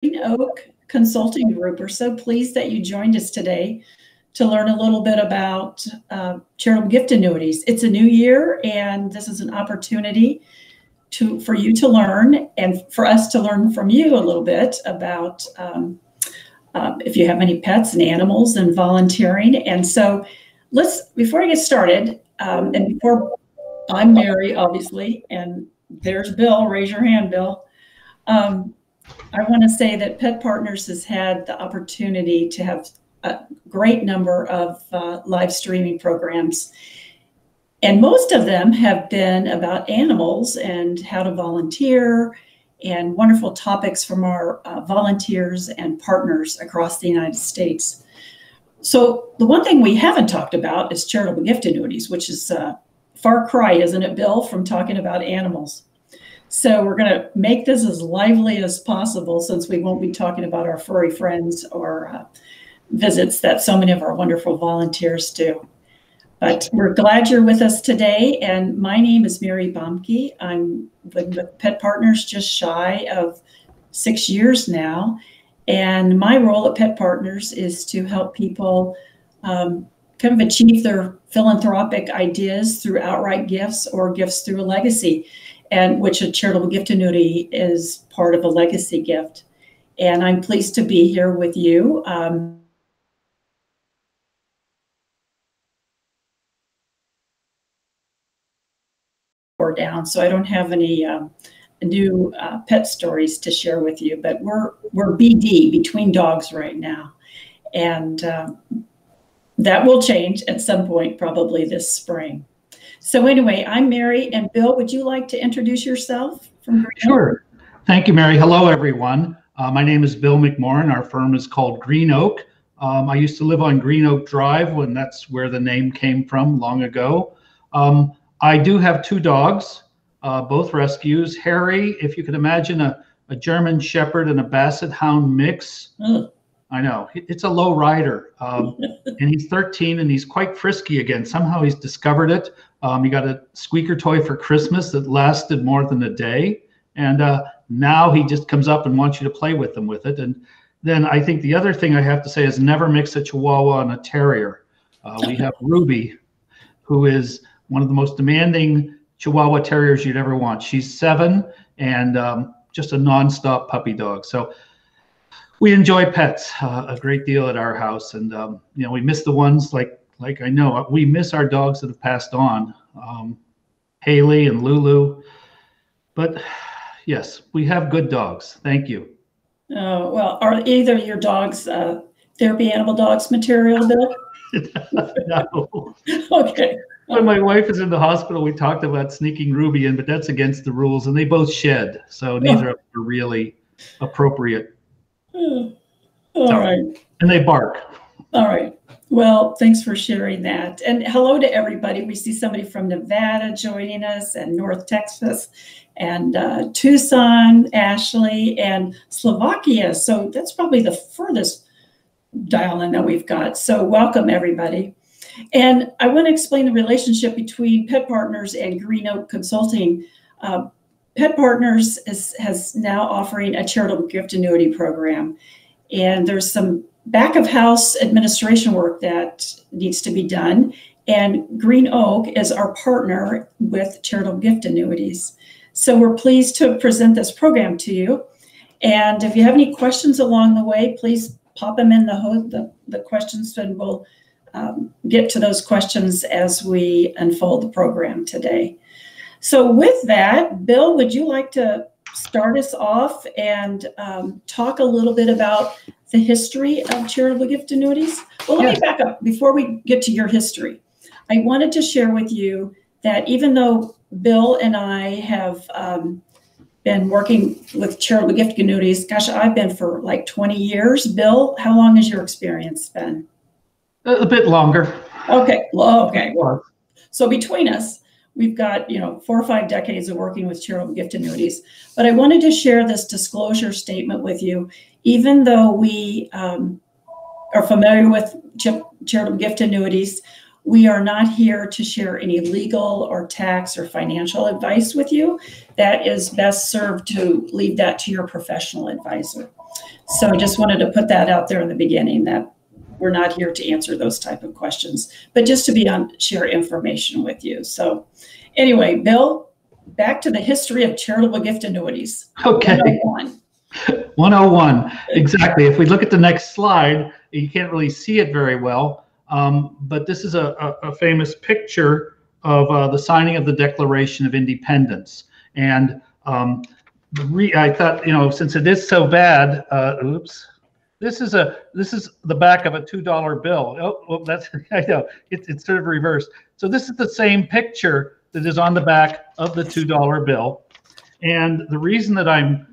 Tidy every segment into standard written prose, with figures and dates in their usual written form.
Green Oak Consulting Group. We're so pleased that you joined us today to learn a little bit about charitable gift annuities. It's a new year, and this is an opportunity for you to learn and for us to learn from you a little bit about if you have any pets and animals and volunteering. And so let's, before I get started, and before I'm Mary, obviously, and there's Bill, raise your hand, Bill. I want to say that Pet Partners has had the opportunity to have a great number of live streaming programs. And most of them have been about animals and how to volunteer and wonderful topics from our volunteers and partners across the United States. So the one thing we haven't talked about is charitable gift annuities, which is a far cry, isn't it, Bill, from talking about animals. So we're going to make this as lively as possible, since we won't be talking about our furry friends or visits that so many of our wonderful volunteers do. But we're glad you're with us today. And my name is Mary Baumke. I'm with Pet Partners just shy of 6 years now. And my role at Pet Partners is to help people kind of achieve their philanthropic ideas through outright gifts or gifts through a legacy, and which a charitable gift annuity is part of a legacy gift. And I'm pleased to be here with you. Or down, so I don't have any new pet stories to share with you, but we're BD, between dogs, right now. And that will change at some point, probably this spring. So anyway, I'm Mary, and Bill, would you like to introduce yourself? Sure. Thank you, Mary. Hello, everyone. My name is Bill McMorrin. Our firm is called Green Oak. I used to live on Green Oak Drive, when that's where the name came from long ago. I do have two dogs, both rescues. Harry, if you could imagine a German Shepherd and a Basset Hound mix. Mm. I know, it's a low rider. And he's 13 and he's quite frisky again. Somehow he's discovered it. He got a squeaker toy for Christmas that lasted more than a day. And now he just comes up and wants you to play with him with it. And then I think the other thing I have to say is never mix a Chihuahua and a Terrier. We have Ruby, who is one of the most demanding Chihuahua Terriers you'd ever want. She's 7 and just a nonstop puppy dog. So we enjoy pets a great deal at our house. And you know, we miss the ones like I know, we miss our dogs that have passed on, Haley and Lulu. But yes, we have good dogs. Thank you. Oh, well, are either your dogs therapy animal dogs material, Bill? No. Okay. When my wife is in the hospital, we talked about sneaking Ruby in, but that's against the rules, and they both shed. So neither of them are really appropriate. All right. And they bark. All right. Well, thanks for sharing that. And hello to everybody. We see somebody from Nevada joining us, and North Texas, and Tucson, Ashley, and Slovakia. So that's probably the furthest dial-in that we've got. So welcome, everybody. And I want to explain the relationship between Pet Partners and Green Oak Consulting. Pet Partners has now offering a charitable gift annuity program. And there's some back of house administration work that needs to be done. And Green Oak is our partner with charitable gift annuities. So we're pleased to present this program to you. And if you have any questions along the way, please pop them in the questions, and we'll get to those questions as we unfold the program today. So with that, Bill, would you like to start us off and talk a little bit about the history of charitable gift annuities? Well, let me back up before we get to your history. I wanted to share with you that even though Bill and I have been working with charitable gift annuities, gosh, I've been for like 20 years. Bill, how long has your experience been? A bit longer. Okay. Well, okay. So between us, we've got, you know, 4 or 5 decades of working with charitable gift annuities. But I wanted to share this disclosure statement with you. Even though we are familiar with charitable gift annuities, we are not here to share any legal or tax or financial advice with you. That is best served to leave that to your professional advisor. So I just wanted to put that out there in the beginning, that we're not here to answer those type of questions, but just to be on, share information with you. So anyway, Bill, back to the history of charitable gift annuities. Okay. 101. 101, exactly. If we look at the next slide, you can't really see it very well, but this is a famous picture of the signing of the Declaration of Independence. And I thought, you know, since it is so bad, oops, this is the back of a $2 bill. Oh, that's, I know, it's sort of reversed. So this is the same picture that is on the back of the $2 bill. And the reason that I'm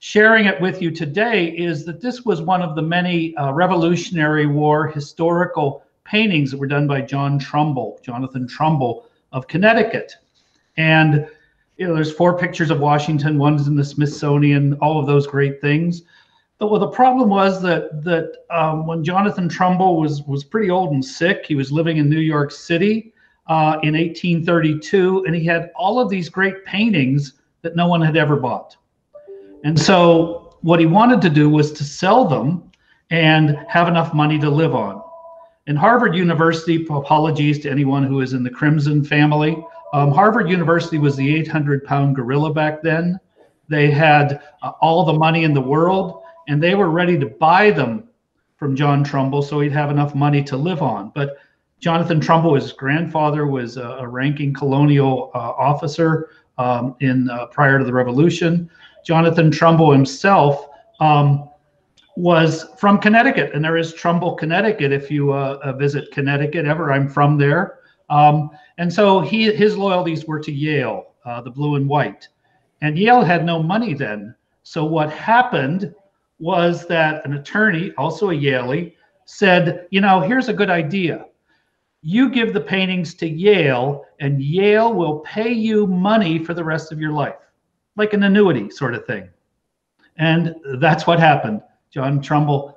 sharing it with you today is that this was one of the many Revolutionary War historical paintings that were done by Jonathan Trumbull of Connecticut. And you know, there's 4 pictures of Washington, one's in the Smithsonian, all of those great things. But well, the problem was that when Jonathan Trumbull was pretty old and sick, he was living in New York City in 1832, and he had all of these great paintings that no one had ever bought. And so what he wanted to do was to sell them and have enough money to live on. And Harvard University, apologies to anyone who is in the Crimson family, Harvard University was the 800-pound gorilla back then. They had all the money in the world, and they were ready to buy them from John Trumbull so he'd have enough money to live on. But Jonathan Trumbull, his grandfather, was a ranking colonial officer prior to the Revolution. Jonathan Trumbull himself was from Connecticut, and there is Trumbull, Connecticut, if you visit Connecticut ever. I'm from there. And so his loyalties were to Yale, the blue and white. And Yale had no money then. So what happened was that an attorney, also a Yale, said, you know, here's a good idea. You give the paintings to Yale, and Yale will pay you money for the rest of your life, like an annuity sort of thing. And that's what happened. John Trumbull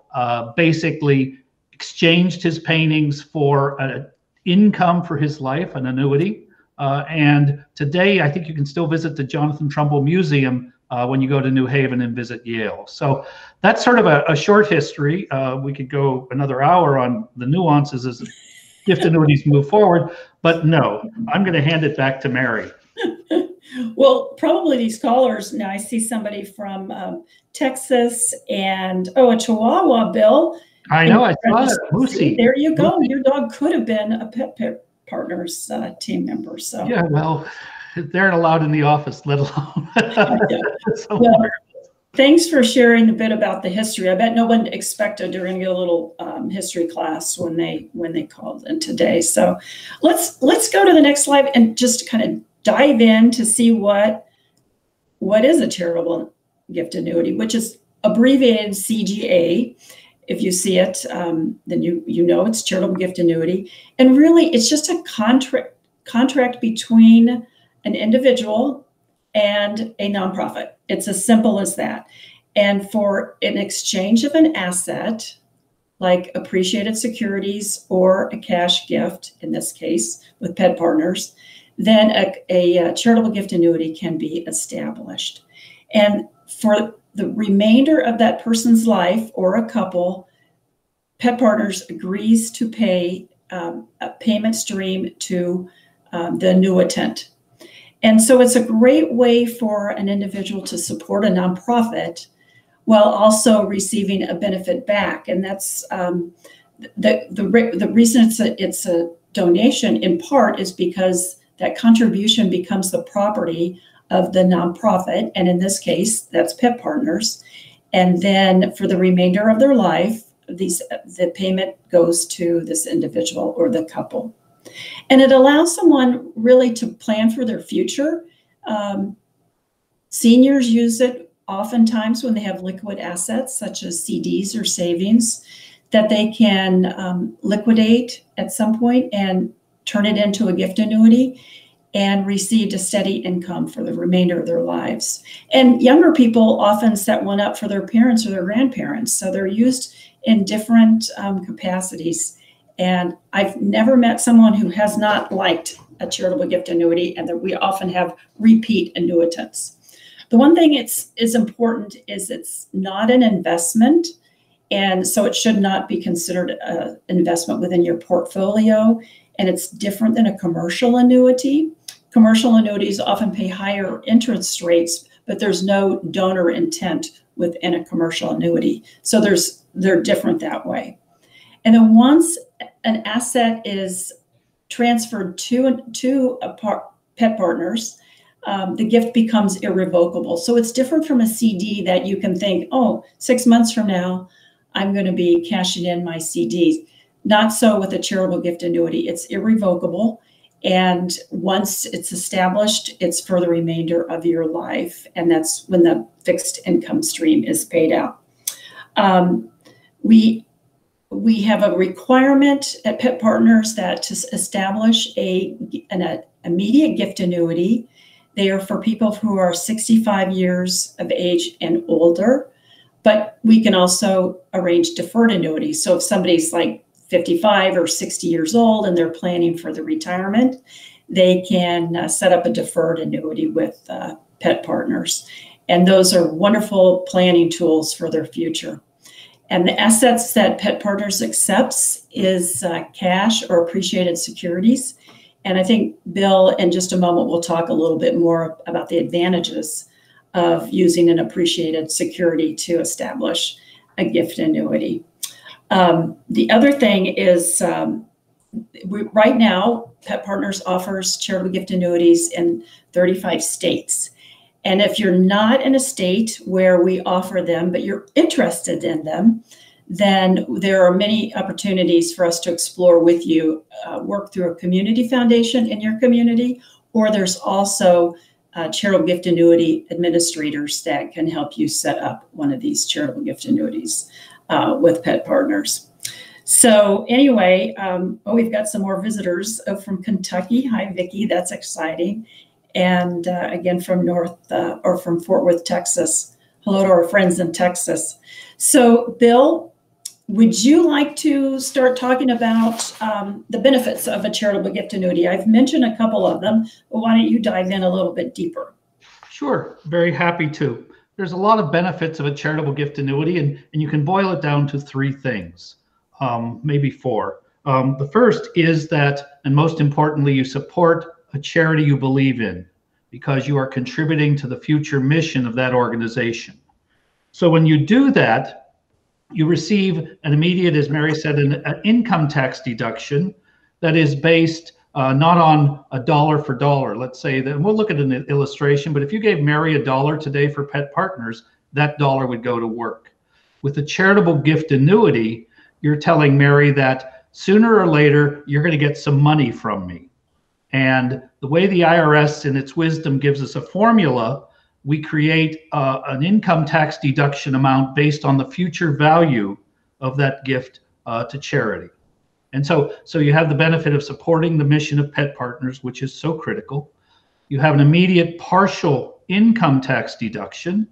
basically exchanged his paintings for an income for his life, an annuity. And today, I think you can still visit the Jonathan Trumbull Museum when you go to New Haven and visit Yale. So that's sort of a short history. We could go another hour on the nuances as gift annuities move forward, but no, I'm going to hand it back to Mary. Well, probably these callers, now I see somebody from Texas and, oh, a Chihuahua, Bill. I know, I saw it, Lucy. There you go. Lucy. Your dog could have been a Pet Partners team member. So yeah, well, they aren't allowed in the office, let alone. So well, thanks for sharing a bit about the history. I bet no one expected during your little history class when they called in today. So let's go to the next slide and just kind of dive in to see what is a charitable gift annuity, which is abbreviated CGA. If you see it, then you know it's charitable gift annuity. And really, it's just a contract between an individual and a nonprofit. It's as simple as that. And for an exchange of an asset, like appreciated securities or a cash gift, in this case with Pet Partners, then a charitable gift annuity can be established. And for the remainder of that person's life or a couple, Pet Partners agrees to pay a payment stream to the annuitant. And so it's a great way for an individual to support a nonprofit while also receiving a benefit back. And that's the reason it's a donation in part is because that contribution becomes the property of the nonprofit. And in this case, that's Pet Partners. And then for the remainder of their life, the payment goes to this individual or the couple. And it allows someone really to plan for their future. Seniors use it oftentimes when they have liquid assets, such as CDs or savings, that they can liquidate at some point and turn it into a gift annuity and receive a steady income for the remainder of their lives. And younger people often set one up for their parents or their grandparents. So they're used in different capacities. And I've never met someone who has not liked a charitable gift annuity, and that we often have repeat annuitants. The one thing it's is important is it's not an investment, and so it should not be considered an investment within your portfolio, and it's different than a commercial annuity. Commercial annuities often pay higher interest rates, but there's no donor intent within a commercial annuity. So they're different that way. And then once an asset is transferred to Pet Partners, the gift becomes irrevocable. So it's different from a CD that you can think, oh, 6 months from now, I'm going to be cashing in my CDs. Not so with a charitable gift annuity. It's irrevocable. And once it's established, it's for the remainder of your life. And that's when the fixed income stream is paid out. We have a requirement at Pet Partners that to establish an immediate gift annuity, they are for people who are 65 years of age and older, but we can also arrange deferred annuities. So if somebody's like 55 or 60 years old and they're planning for the retirement, they can set up a deferred annuity with Pet Partners. And those are wonderful planning tools for their future. And the assets that Pet Partners accepts is cash or appreciated securities. And I think Bill, in just a moment, will talk a little bit more about the advantages of using an appreciated security to establish a gift annuity. The other thing is, right now, Pet Partners offers charitable gift annuities in 35 states. And if you're not in a state where we offer them, but you're interested in them, then there are many opportunities for us to explore with you, work through a community foundation in your community, or there's also charitable gift annuity administrators that can help you set up one of these charitable gift annuities with Pet Partners. So anyway, oh, we've got some more visitors from Kentucky. Hi, Vicki, that's exciting. And again, from from Fort Worth, Texas. Hello to our friends in Texas. So Bill, would you like to start talking about the benefits of a charitable gift annuity? I've mentioned a couple of them, but why don't you dive in a little bit deeper? Sure, very happy to. There's a lot of benefits of a charitable gift annuity, and you can boil it down to three things, maybe four. The first is that, and most importantly, you support a charity you believe in because you are contributing to the future mission of that organization. So when you do that, you receive an immediate, as Mary said, an income tax deduction that is based not on a dollar for dollar. Let's say that, and we'll look at an illustration, but if you gave Mary a dollar today for Pet Partners, that dollar would go to work. With a charitable gift annuity, you're telling Mary that sooner or later, you're going to get some money from me. And the way the IRS in its wisdom gives us a formula, we create an income tax deduction amount based on the future value of that gift to charity. And so you have the benefit of supporting the mission of Pet Partners, which is so critical. You have an immediate partial income tax deduction,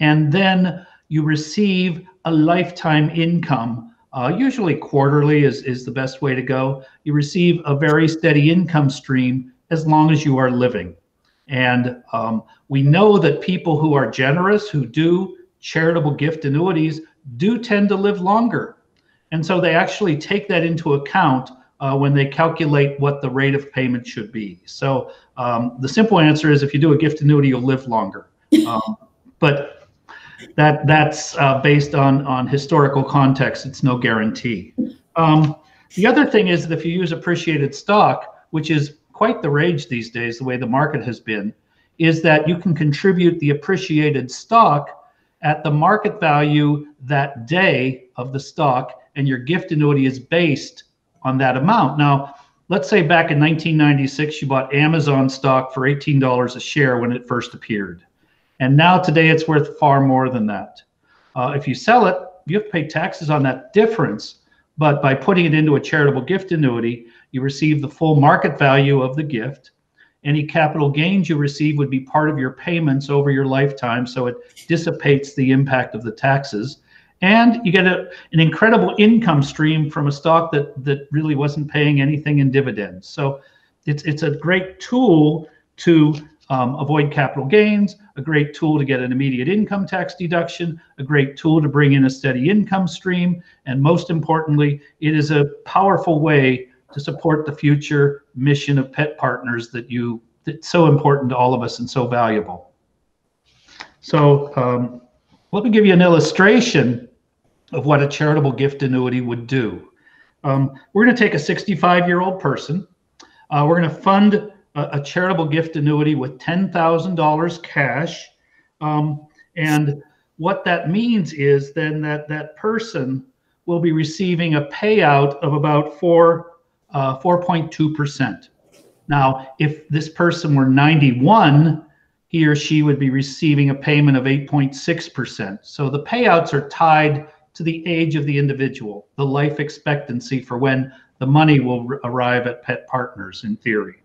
and then you receive a lifetime income. Usually quarterly is the best way to go. You receive a very steady income stream as long as you are living. And we know that people who are generous, who do charitable gift annuities, do tend to live longer. And so they actually take that into account when they calculate what the rate of payment should be. So the simple answer is if you do a gift annuity, you'll live longer. But that's based on historical context. It's no guarantee. The other thing is that if you use appreciated stock, which is quite the rage these days, the way the market has been, is that you can contribute the appreciated stock at the market value that day of the stock, and your gift annuity is based on that amount. Now, let's say back in 1996, you bought Amazon stock for $18 a share when it first appeared. And now today it's worth far more than that. If you sell it, you have to pay taxes on that difference, but by putting it into a charitable gift annuity, you receive the full market value of the gift. Any capital gains you receive would be part of your payments over your lifetime, so it dissipates the impact of the taxes. And you get an incredible income stream from a stock that really wasn't paying anything in dividends. So it's a great tool to avoid capital gains, a great tool to get an immediate income tax deduction, a great tool to bring in a steady income stream, and most importantly, it is a powerful way to support the future mission of Pet Partners that's so important to all of us and so valuable. So let me give you an illustration of what a charitable gift annuity would do. We're going to take a 65-year-old person. We're going to fund a charitable gift annuity with $10,000 cash. And what that means is then that that person will be receiving a payout of about 4.2%. Now, if this person were 91, he or she would be receiving a payment of 8.6%. So the payouts are tied to the age of the individual, the life expectancy for when the money will arrive at Pet Partners in theory.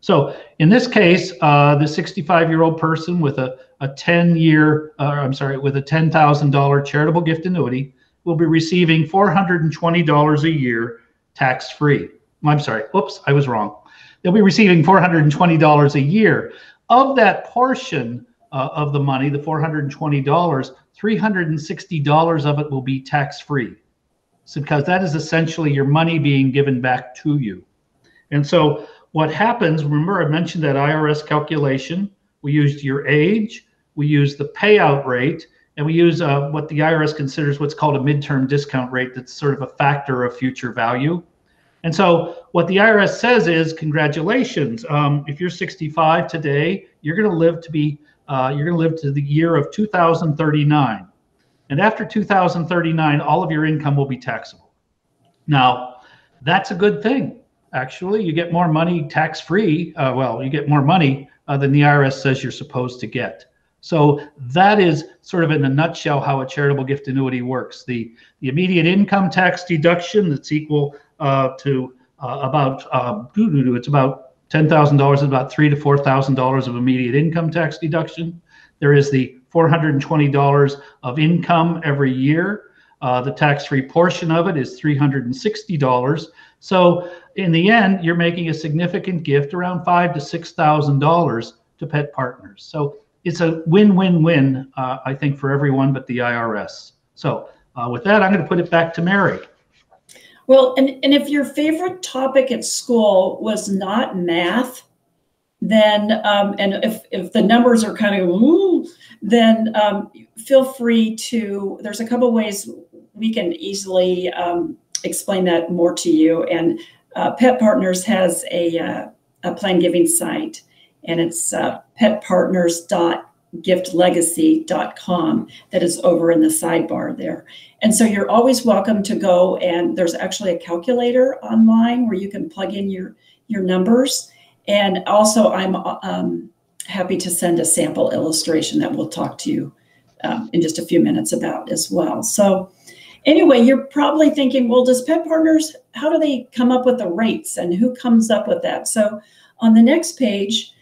So in this case, the 65-year-old person with a 10,000 charitable gift annuity will be receiving $420 a year tax-free. I'm sorry, oops, I was wrong. They'll be receiving $420 a year. Of that portion of the money, the $420, $360 of it will be tax-free. So because that is essentially your money being given back to you. And so what happens, remember I mentioned that IRS calculation, we used your age, we used the payout rate, and we use what the IRS considers what's called a midterm discount rate that's sort of a factor of future value. And so what the IRS says is, congratulations, if you're 65 today, you're going to live to be the year of 2039. And after 2039, all of your income will be taxable. Now, that's a good thing. Actually, you get more money tax-free. Well, you get more money than the IRS says you're supposed to get. So that is sort of in a nutshell how a charitable gift annuity works. The immediate income tax deduction that's equal to it's about $10,000, about $3,000 to $4,000 of immediate income tax deduction. There is the $420 of income every year. The tax-free portion of it is $360. So in the end, you're making a significant gift, around $5,000 to $6,000 to Pet Partners. So it's a win-win-win, I think, for everyone but the IRS. So with that, I'm going to put it back to Mary. Well, and if your favorite topic at school was not math, then, and if the numbers are kind of, ooh, then feel free to, there's a couple ways we can easily explain that more to you. And Pet Partners has a plan giving site, and it's petpartners.giftlegacy.com that is over in the sidebar there. And so you're always welcome to go, and there's actually a calculator online where you can plug in your numbers. And also I'm happy to send a sample illustration that we'll talk to you in just a few minutes about as well. So anyway, you're probably thinking, well, does Pet Partners, how do they come up with the rates and who comes up with that? So on the next page,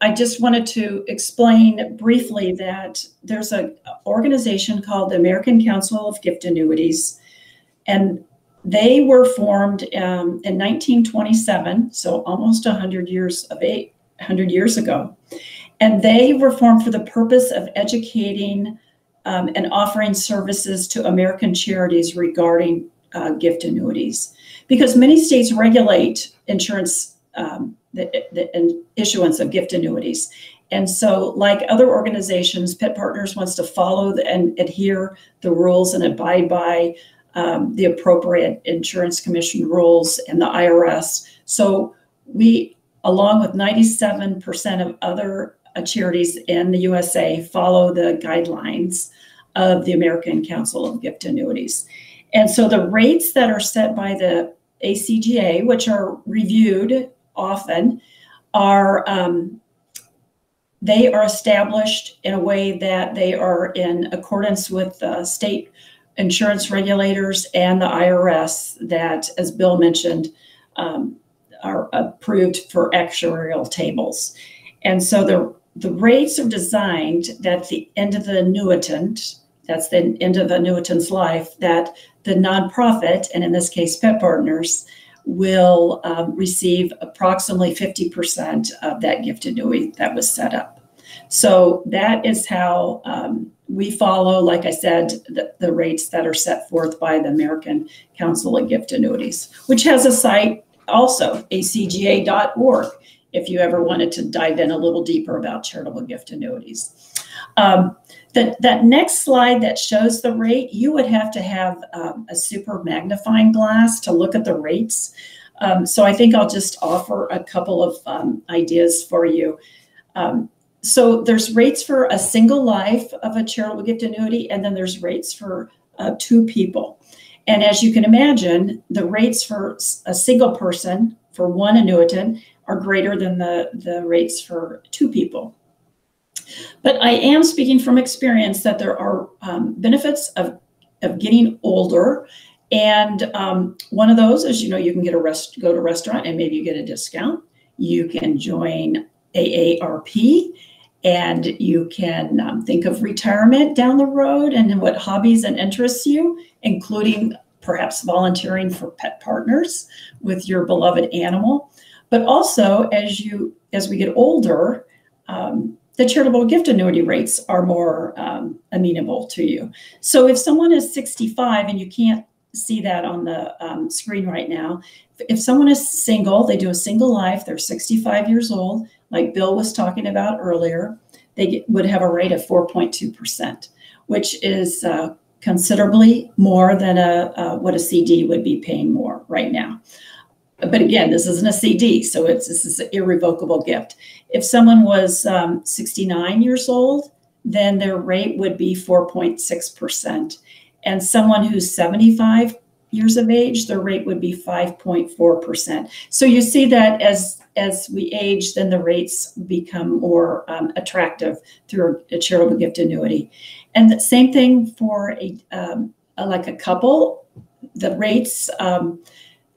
I just wanted to explain briefly that there's an organization called the American Council of Gift Annuities, and they were formed in 1927, so almost 100 years ago. And they were formed for the purpose of educating and offering services to American charities regarding gift annuities, because many states regulate insurance the issuance of gift annuities. And so like other organizations, Pet Partners wants to follow and adhere the rules and abide by the appropriate insurance commission rules and the IRS. So we, along with 97% of other charities in the USA, follow the guidelines of the American Council of Gift Annuities. And so the rates that are set by the ACGA, which are reviewed often, are they are established in a way that they are in accordance with state insurance regulators and the IRS that, as Bill mentioned, are approved for actuarial tables. And so the rates are designed that the end of the annuitant, that's the end of the annuitant's life, that the nonprofit, and in this case Pet Partners, will receive approximately 50% of that gift annuity that was set up. So that is how we follow, like I said, the rates that are set forth by the American Council of Gift Annuities, which has a site also, acga.org, if you ever wanted to dive in a little deeper about charitable gift annuities. That next slide that shows the rate, you would have to have a super magnifying glass to look at the rates. So I think I'll just offer a couple of ideas for you. So there's rates for a single life of a charitable gift annuity, and then there's rates for two people. And as you can imagine, the rates for a single person, for one annuitant, are greater than the rates for two people. But I am speaking from experience that there are benefits of getting older. And one of those is, you know, you can get go to a restaurant and maybe you get a discount. You can join AARP, and you can think of retirement down the road and what hobbies and interests you, including perhaps volunteering for Pet Partners with your beloved animal. But also, as we get older, the charitable gift annuity rates are more amenable to you. So if someone is 65, and you can't see that on the screen right now, if someone is single, they do a single life, they're 65 years old, like Bill was talking about earlier, they would have a rate of 4.2%, which is considerably more than what a CD would be paying more right now. But again, this isn't a CD, so this is an irrevocable gift. If someone was 69 years old, then their rate would be 4.6%. And someone who's 75 years of age, their rate would be 5.4%. So you see that as we age, then the rates become more attractive through a charitable gift annuity. And the same thing for like a couple, the rates,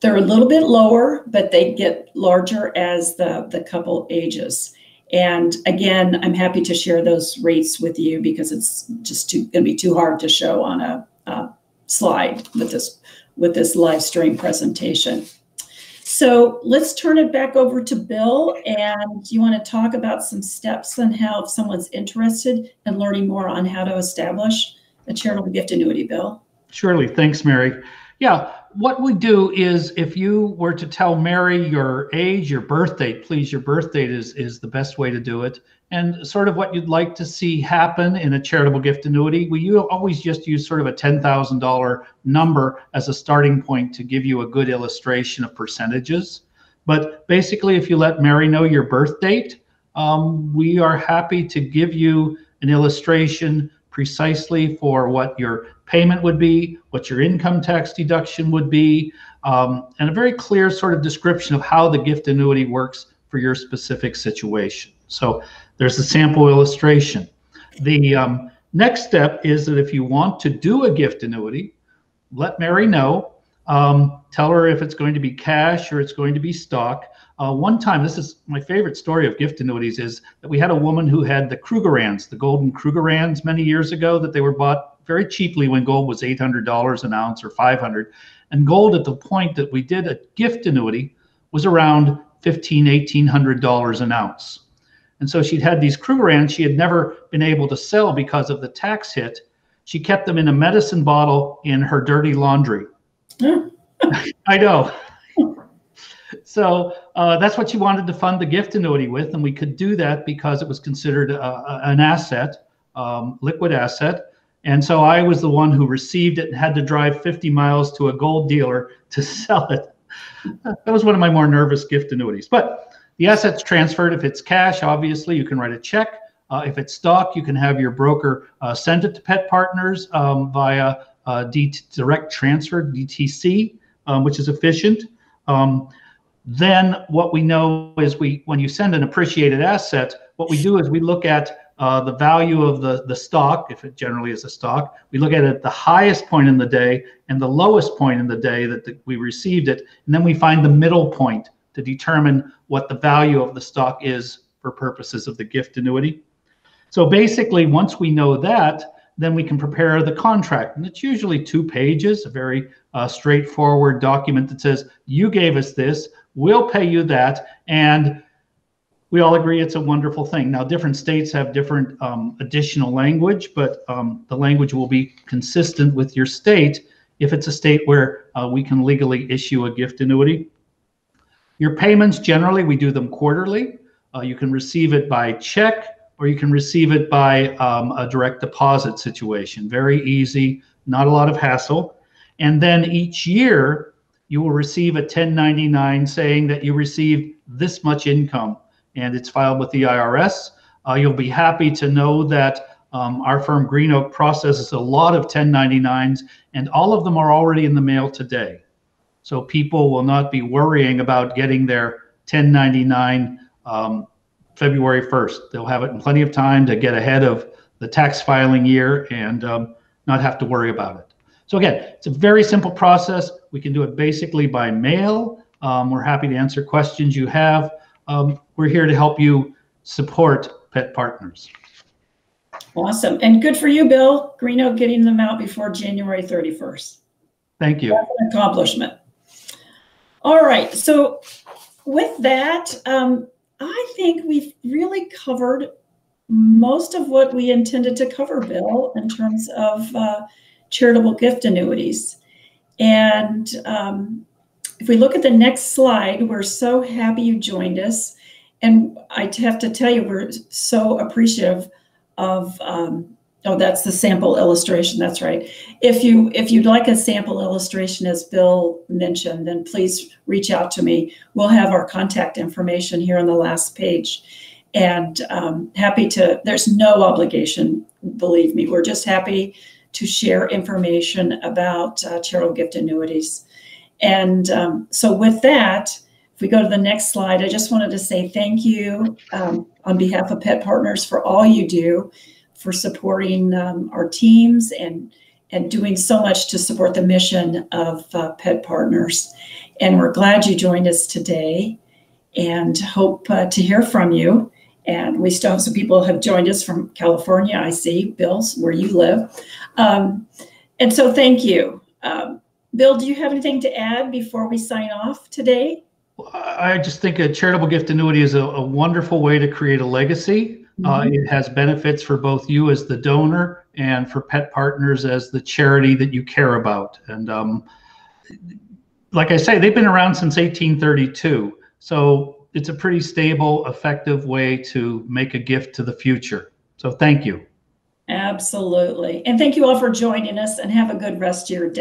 they're a little bit lower, but they get larger as the couple ages. And again, I'm happy to share those rates with you because it's just gonna be too hard to show on a slide with this live stream presentation. So let's turn it back over to Bill, and you wanna talk about some steps on how, if someone's interested in learning more on how to establish a charitable gift annuity, Bill. Surely, thanks, Mary. Yeah, what we do is if you were to tell Mary your age, your birth date, please, your birth date is the best way to do it, and sort of what you'd like to see happen in a charitable gift annuity. We always just use sort of a $10,000 number as a starting point to give you a good illustration of percentages. But basically, if you let Mary know your birth date, we are happy to give you an illustration precisely for what your payment would be, what your income tax deduction would be, and a very clear sort of description of how the gift annuity works for your specific situation. So there's the sample illustration. The next step is that if you want to do a gift annuity, let Mary know, tell her if it's going to be cash or it's going to be stock. One time, this is my favorite story of gift annuities, is that we had a woman who had the Krugerrands, the golden Krugerrands, many years ago, that they were bought very cheaply when gold was $800 an ounce or $500. And gold at the point that we did a gift annuity was around $1,500, $1,800 an ounce. And so she'd had these Krugerrands she had never been able to sell because of the tax hit. She kept them in a medicine bottle in her dirty laundry. I know. So that's what she wanted to fund the gift annuity with, and we could do that because it was considered an asset, liquid asset. And so I was the one who received it and had to drive 50 miles to a gold dealer to sell it. That was one of my more nervous gift annuities. But the asset's transferred. If it's cash, obviously, you can write a check. If it's stock, you can have your broker send it to Pet Partners via direct transfer, DTC, which is efficient. Then what we know is when you send an appreciated asset, what we do is we look at the value of the stock, if it generally is a stock. We look at it at the highest point in the day and the lowest point in the day that we received it. And then we find the middle point to determine what the value of the stock is for purposes of the gift annuity. So basically, once we know that, then we can prepare the contract. And it's usually 2 pages, a very straightforward document that says, you gave us this, we'll pay you that, and we all agree it's a wonderful thing. Now, different states have different additional language, but the language will be consistent with your state if it's a state where we can legally issue a gift annuity. Your payments, generally, we do them quarterly. You can receive it by check, or you can receive it by a direct deposit situation. Very easy, not a lot of hassle. And then each year, you will receive a 1099 saying that you received this much income, and it's filed with the IRS. You'll be happy to know that our firm Green Oak processes a lot of 1099s, and all of them are already in the mail today. So people will not be worrying about getting their 1099 February 1st. They'll have it in plenty of time to get ahead of the tax filing year and not have to worry about it. So again, it's a very simple process. We can do it basically by mail. We're happy to answer questions you have. We're here to help you support Pet Partners. Awesome. And good for you, Bill. Green Oak getting them out before January 31st. Thank you. That's an accomplishment. All right. So with that, I think we've really covered most of what we intended to cover, Bill, in terms of charitable gift annuities. And if we look at the next slide, we're so happy you joined us. And I have to tell you, we're so appreciative of, oh, that's the sample illustration. That's right. If you'd like a sample illustration, as Bill mentioned, then please reach out to me. We'll have our contact information here on the last page. And happy to, there's no obligation, believe me. We're just happy to share information about charitable gift annuities. And so with that, if we go to the next slide, I just wanted to say thank you on behalf of Pet Partners for all you do, for supporting our teams and doing so much to support the mission of Pet Partners. And we're glad you joined us today and hope to hear from you. And we still have some people who have joined us from California, I see, Bill, where you live. And so thank you. Bill, do you have anything to add before we sign off today? I just think a charitable gift annuity is a wonderful way to create a legacy. Mm-hmm. It has benefits for both you as the donor and for Pet Partners as the charity that you care about. And like I say, they've been around since 1832. So it's a pretty stable, effective way to make a gift to the future. So thank you. Absolutely. And thank you all for joining us, and have a good rest of your day.